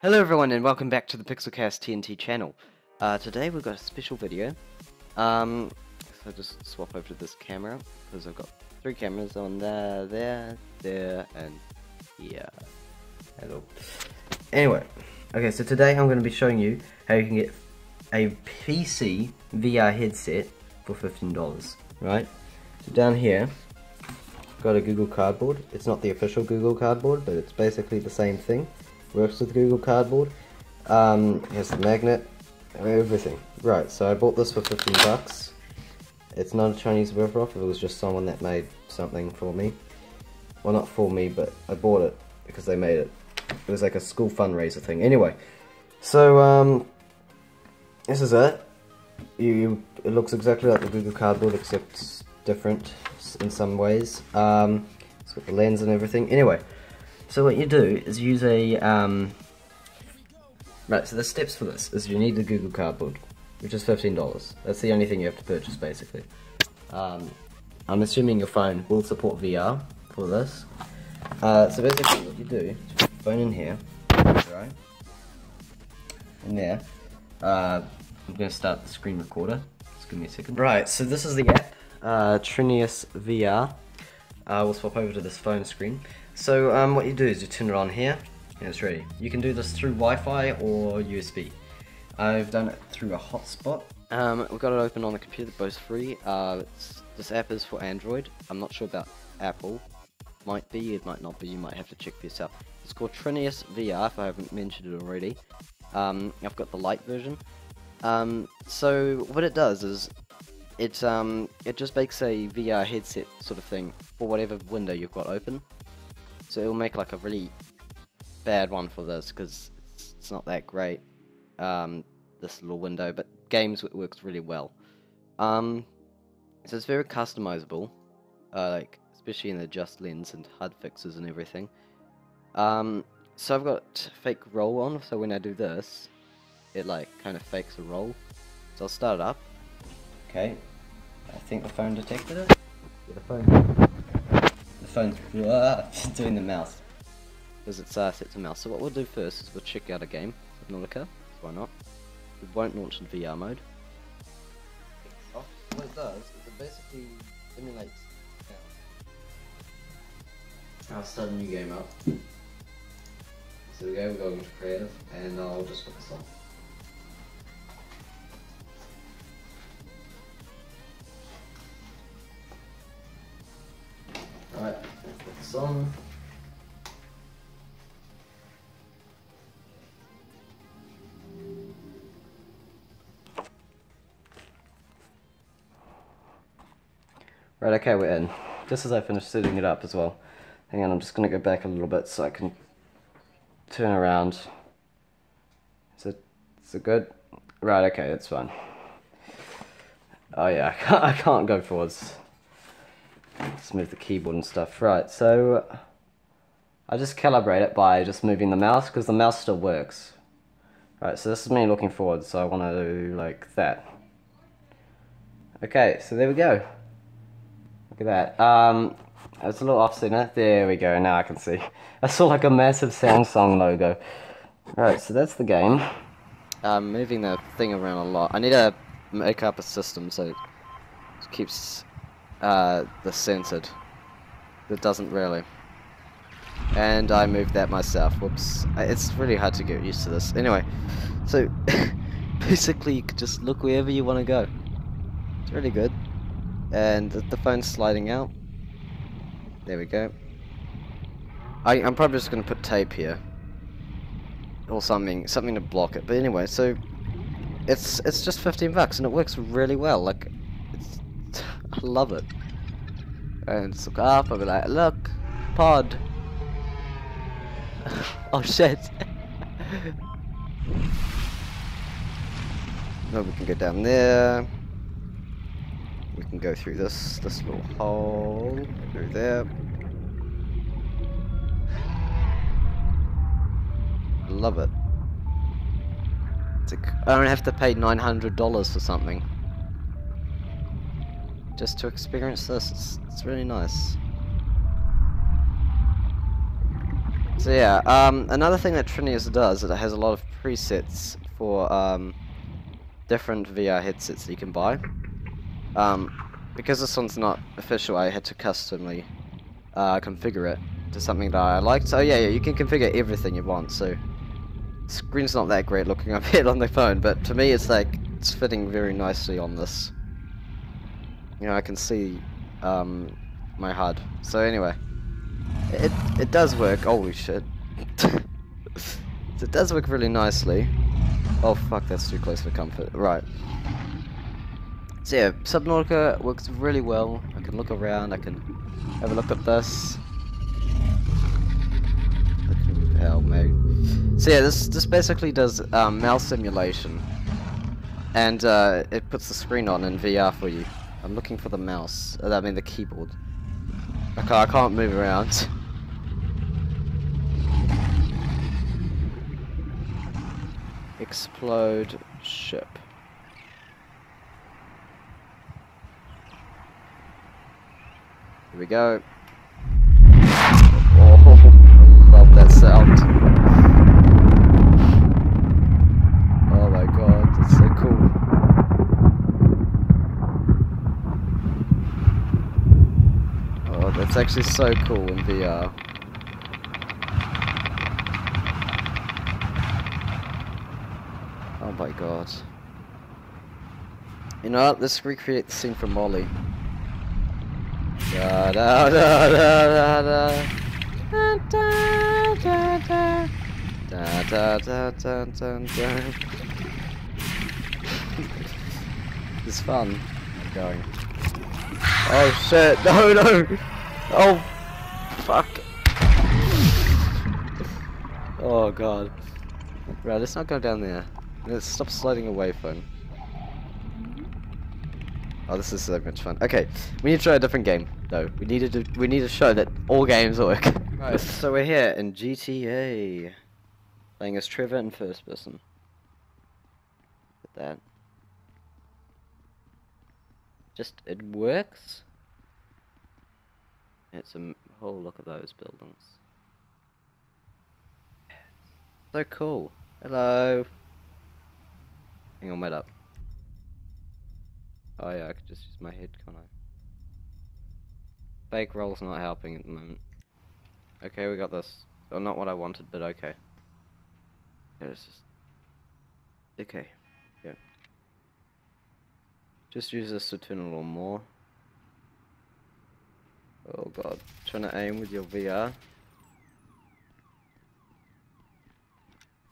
Hello everyone and welcome back to the Pixelcast TNT channel. Today we've got a special video. So just swap over to this camera, because I've got three cameras on there, and here. Hello. Anyway, okay, so today I'm going to be showing you how you can get a PC VR headset for $15, right? So down here, I've got a Google Cardboard. It's not the official Google Cardboard, but it's basically the same thing. Works with Google Cardboard, has the magnet, everything. Right, so I bought this for 15 bucks. It's not a Chinese ripoff, it was just someone that made something for me. Well, not for me, but I bought it because they made it. It was like a school fundraiser thing. Anyway, so this is it. It looks exactly like the Google Cardboard, except different in some ways. It's got the lens and everything. Anyway. So what you do is use a, right, so the steps for this is you need the Google Cardboard, which is $15. That's the only thing you have to purchase, basically. I'm assuming your phone will support VR for this. So basically what you do, put your phone in here, right, in there. I'm going to start the screen recorder, just give me a second. Right, so this is the app, TrinusVR. We'll swap over to this phone screen. So what you do is you turn it on here, and it's ready. You can do this through Wi-Fi or USB. I've done it through a hotspot. We've got it open on the computer, both free. This app is for Android. I'm not sure about Apple. Might be, it might not be, you might have to check for yourself. It's called TrinusVR, if I haven't mentioned it already. I've got the light version. So what it does is, it just makes a VR headset sort of thing for whatever window you've got open. So it'll make like a really bad one for this because it's not that great, this little window, but games it works really well. So it's very customizable, like especially in the adjust lens and HUD fixes and everything. So I've got fake roll on, so when I do this, it like kind of fakes a roll. So I'll start it up. Okay, I think the phone detected it. Yeah, The phone's doing the mouse, because it's set to mouse. So what we'll do first is we'll check out a game, Subnautica, why not? It won't launch in VR mode. Oh, what it does is it basically simulates sound. I'll start a new game up. So we go, we're going to creative, and I'll just put this on. On. Right, okay, we're in. Just as I finish setting it up as well. Hang on, I'm just going to go back a little bit so I can turn around. Is it good? Right, okay, it's fine. Oh yeah, I can't go forwards. Just move the keyboard and stuff. Right, so I just calibrate it by just moving the mouse, because the mouse still works. Right, so this is me looking forward, so I want to do like that. Okay, so there we go. Look at that. It's a little off center. There we go, now I can see. I saw like a massive Samsung logo. Right, so that's the game. I'm moving the thing around a lot. I need to make up a system so it keeps... the censored. It doesn't really. And I moved that myself. Whoops. It's really hard to get used to this. Anyway, so basically you could just look wherever you want to go. It's really good. And the phone's sliding out. There we go. I'm probably just going to put tape here. Or something to block it. But anyway, so it's just 15 bucks and it works really well. Like, I love it. And just look up, I'll be like, look, pod. Oh shit. No, we can go down there. We can go through this little hole, through there. I love it. I don't have to pay $900 for something. Just to experience this, it's really nice. So yeah, another thing that Trinus does is it has a lot of presets for different VR headsets that you can buy. Because this one's not official, I had to customly configure it to something that I liked. So yeah, you can configure everything you want. So screen's not that great looking up here on the phone, but to me it's like it's fitting very nicely on this. You know, I can see my HUD. So anyway, it does work. Holy shit! It does work really nicely. Oh fuck, that's too close for comfort. Right. So yeah, Subnautica works really well. I can look around. I can have a look at this. Hell, mate. So yeah, this basically does mouse simulation, and it puts the screen on in VR for you. I'm looking for the mouse. I mean the keyboard. Okay, I can't move around. Explode ship. Here we go. Oh, I love that sound. Oh my god, that's so cool. It's actually so cool in VR. Oh my god. You know what? Let's recreate the scene from Molly. Da da da da da da da da da da da da da da. It's fun. I'm going. Oh shit! No, no! Oh, fuck. Oh, God. Right, let's not go down there. Let's stop sliding away, phone. Oh, this is so much fun. Okay, we need to try a different game, though. We need to show that all games work. Right, so we're here in GTA. Playing as Trevor in first person. Look at that. Just, it works. It's a whole look at those buildings. So cool. Hello. Hang on, wait up. Oh yeah, I could just use my head, can't I? Fake roll's not helping at the moment. Okay, we got this. Oh, not what I wanted, but okay. It's just okay. Yeah. Just use this to turn a little more. Oh god, trying to aim with your VR.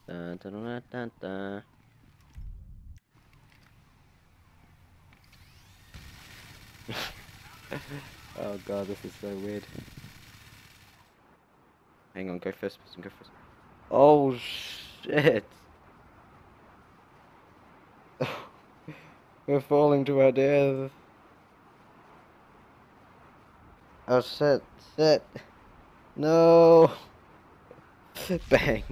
Dun, dun, dun, dun, dun. Oh god, this is so weird. Hang on, go first person, go first. Oh shit! We're falling to our death. Oh shit, shit, no, bang,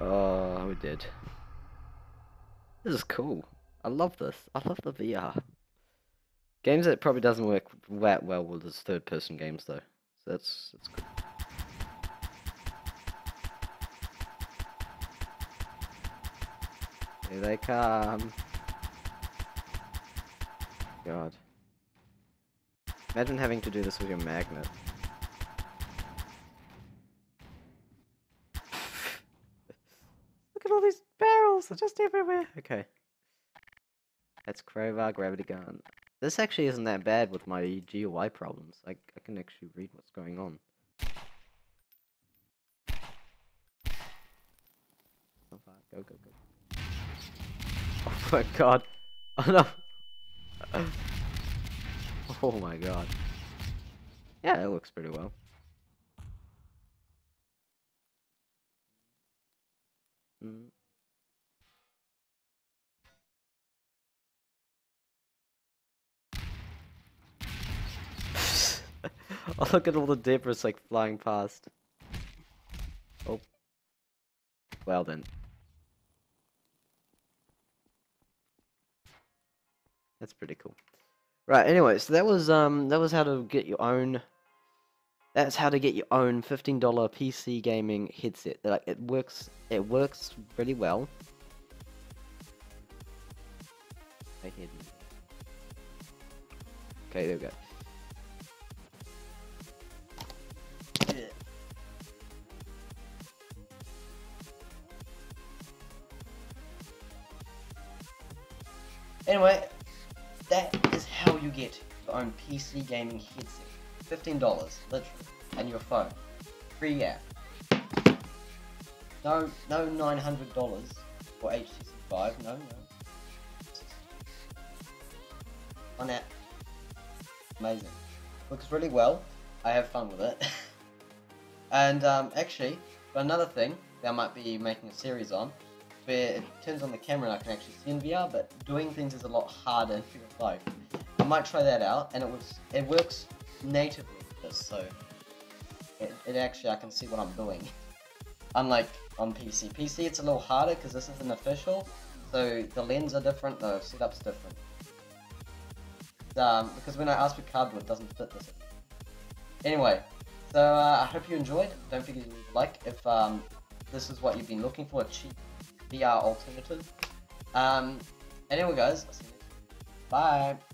oh, we did. This is cool, I love this, I love the VR. Games that probably doesn't work that well with is third person games though, so that's cool. Here they come. God. Imagine having to do this with your magnet. Look at all these barrels, they're just everywhere. Okay. That's crowbar, gravity gun. This actually isn't that bad with my GUI problems. I can actually read what's going on. So far, go, go, go. Oh my god. Oh no. Oh my god. Yeah, it looks pretty well. Mm. Oh, look at all the debris like flying past. Oh. Well then. That's pretty cool. Right, anyway, so that was how to get your own That's how to get your own $15 PC gaming headset. Like, it works really well. Okay, there we go. Anyway, that is how you get your own PC gaming headset. $15, literally, and your phone. Free app. No $900 for HTC Vive, no. One app. Amazing. Works really well. I have fun with it. And actually, another thing that I might be making a series on, where it turns on the camera and I can actually see in VR, but doing things is a lot harder in real life. I might try that out, and it works natively with this, so it actually, I can see what I'm doing. Unlike on PC. PC it's a little harder because this isn't official, so the lens are different, the setup's different. Because when I asked for cardboard, it doesn't fit this. Anyway, so I hope you enjoyed. Don't forget to leave a like if this is what you've been looking for, a cheap VR alternative. Anyway guys, I'll see you next time. Bye!